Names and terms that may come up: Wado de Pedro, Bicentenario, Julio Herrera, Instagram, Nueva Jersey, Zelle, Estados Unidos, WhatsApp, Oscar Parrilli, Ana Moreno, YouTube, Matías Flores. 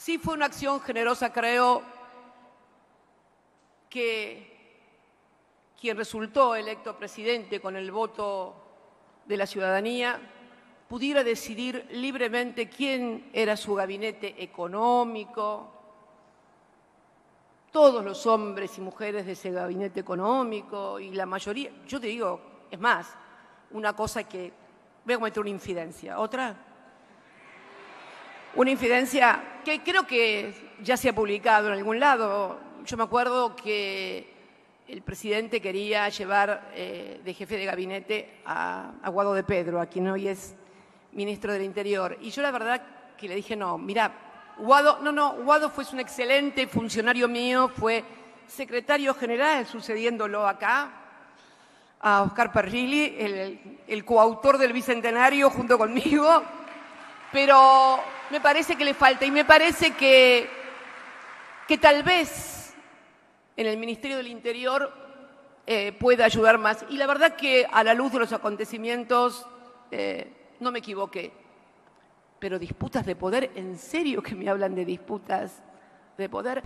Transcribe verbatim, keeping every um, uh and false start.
Sí fue una acción generosa, creo que quien resultó electo presidente con el voto de la ciudadanía pudiera decidir libremente quién era su gabinete económico, todos los hombres y mujeres de ese gabinete económico y la mayoría, yo te digo, es más, una cosa que, voy a cometer una infidencia, otra, una infidencia que creo que ya se ha publicado en algún lado. Yo me acuerdo que el presidente quería llevar eh, de jefe de gabinete a, a Wado de Pedro, a quien hoy es ministro del Interior, y yo la verdad que le dije, no, mirá, Wado, no, no, Wado fue un excelente funcionario mío, fue secretario general, sucediéndolo acá, a Oscar Parrilli, el, el coautor del Bicentenario junto conmigo, pero me parece que le falta y me parece que, que tal vez en el Ministerio del Interior eh, pueda ayudar más. Y la verdad que a la luz de los acontecimientos eh, no me equivoqué. Pero disputas de poder, en serio que me hablan de disputas de poder.